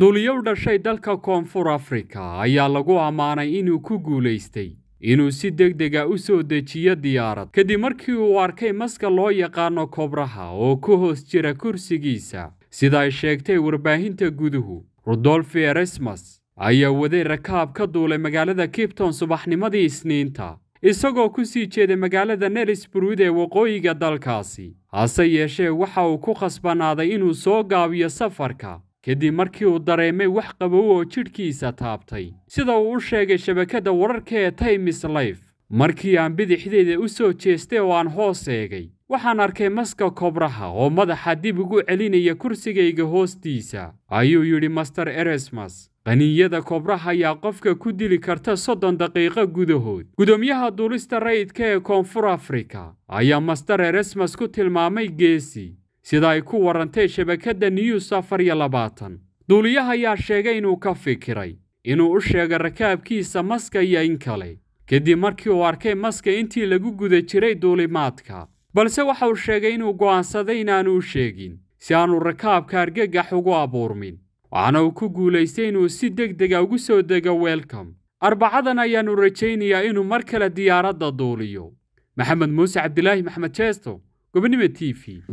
duuliyow dhashay dalka Koonfur Afrika ayaa lagu amaanay inuu ku guuleystay inuu si degdeg ah u soo dejiyo diyaarad kadib markii uu arkay maska loo yaqaano kobraha oo ku hoos jira kursigiisa sida ay sheegtay warbaahinta guduhu Rodolphe Erasmus ayaa waday rakaab ka duulay magaalada Cape Town subaxnimadii Isniinta isagoo ku sii jeeday magaalada Nellisburg ee waqooyiga dalkaasi hase yeeshee waxa uu ku qasbanaaday inuu soo gaabiyo safarka kadib markii uu dareemay wax qabow oo jidhkiisa taabtay sida uu sheegay shabakada wararka ee Times Live markii aan bidixdeeda u soo jeestay oo aan hoos eegay waxaan arkay maska kobraha oo madaxa dib ugu celinaya kursigayga hoostiisa ayuu yiri Master Erasmus qaniyada kobraha ayaa qofka ku dili karta 30 daqiiqo gudahood gudoomiyaha duulista rayidka ee Koonfur Afrika ayaa Master Erasmus ku tilmaamay geesi sida ay ku warantay shabakada News duuliyaha ayaa sheegay inuu ka fikiray inuu u sheegay rakaabkiisa maska iyo in kale kadib markii uu arkay maska intii lagu guda jiray duulimaadka balse waxa uu sheegay inuu go'aansaday inaanu sheegin si aanu rakaabka argagax ugu abuurmin waxana uu ku guuleystay inuu si degdeg ah ugu soo dego welcome arbacadana ayaanu rajaynayaa inuu mar kale diyaaradda duuliyo Maxamed Muuse Abdullahi Maxamed Jeesto Gobanimo TV